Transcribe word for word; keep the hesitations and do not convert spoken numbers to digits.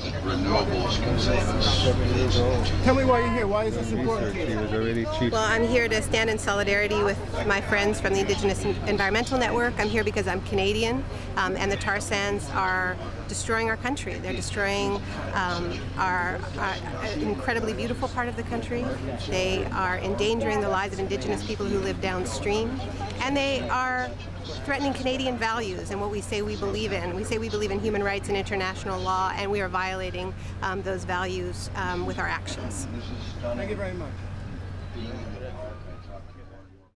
much that renewables can save us. Tell me why you're here. Why is this important? Well, I'm here to stand in solidarity with my friends from the Indigenous Environmental Network. I'm here because I'm Canadian, um, and the tar sands are destroying our country. They're destroying um, our, our incredibly beautiful part of the country. They are endangering the lives of Indigenous people who live downstream, and they are threatening Canadian values and what we say we believe in. We say we believe in human rights and international law, and we are violating um, those values um, with our actions. Thank you very much.